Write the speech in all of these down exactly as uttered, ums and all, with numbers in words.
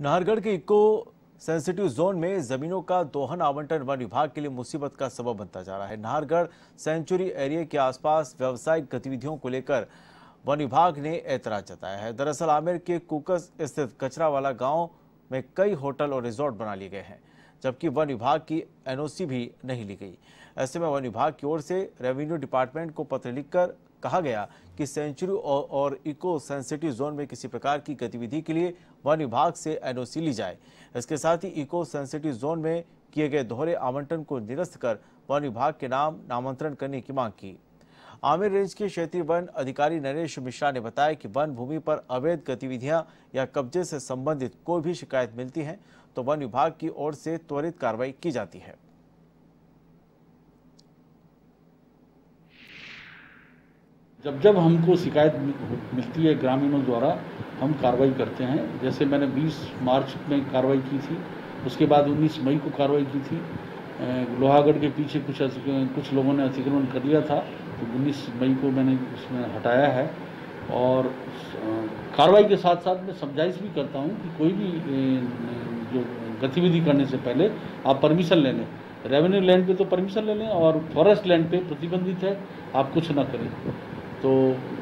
नाहरगढ़ के eco sensitive zone में जमीनों का दोहन आवंटन वन विभाग के लिए मुसीबत का सबब बनता जा रहा है। नाहरगढ़ सेंचुरी एरिया के आसपास व्यावसायिक गतिविधियों को लेकर वन विभाग ने ऐतराज जताया है। दरअसल आमेर के कुकस स्थित कचरावाला गांव में कई होटल और रिजॉर्ट बना लिए गए हैं, जबकि वन विभाग की एनओसी भी नहीं ली गई। ऐसे में वन विभाग की ओर से रेवेन्यू डिपार्टमेंट को पत्र लिखकर कहा गया कि सेंचुरी और इको सेंसिटिव जोन में किसी प्रकार की गतिविधि के लिए वन विभाग से एनओसी ली जाए। इसके साथ ही इको सेंसिटिव जोन में किए गए दोहरे आवंटन को निरस्त कर वन विभाग के नाम नामांतरण करने की मांग की। आमेर रेंज के क्षेत्रीय वन अधिकारी नरेश मिश्रा ने बताया कि वन भूमि पर अवैध गतिविधियां या कब्जे से संबंधित कोई भी शिकायत मिलती है तो वन विभाग की ओर से त्वरित कार्रवाई की जाती है। जब जब हमको शिकायत मिलती है ग्रामीणों द्वारा, हम कार्रवाई करते हैं। जैसे मैंने बीस मार्च में कार्रवाई की थी, उसके बाद उन्नीस मई को कार्रवाई की थी। लोहागढ़ के पीछे कुछ कुछ लोगों ने अतिक्रमण कर लिया था, तो उन्नीस मई को मैंने उसमें हटाया है। और कार्रवाई के साथ साथ मैं समझाइश भी करता हूं कि कोई भी जो गतिविधि करने से पहले आप परमिशन ले लें। रेवेन्यू लैंड पे तो परमिशन ले लें और फॉरेस्ट लैंड पे प्रतिबंधित है, आप कुछ ना करें। तो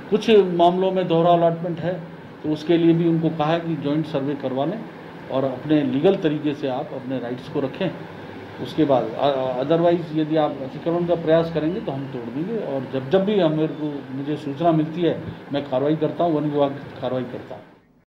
कुछ मामलों में दोहरा अलॉटमेंट है, तो उसके लिए भी उनको कहा है कि जॉइंट सर्वे करवा लें और अपने लीगल तरीके से आप अपने राइट्स को रखें। उसके बाद अदरवाइज यदि आप अतिक्रमण का प्रयास करेंगे तो हम तोड़ देंगे। और जब जब भी हम मेरे को मुझे सूचना मिलती है, मैं कार्रवाई करता हूँ, वन विभाग कार्रवाई करता हूँ।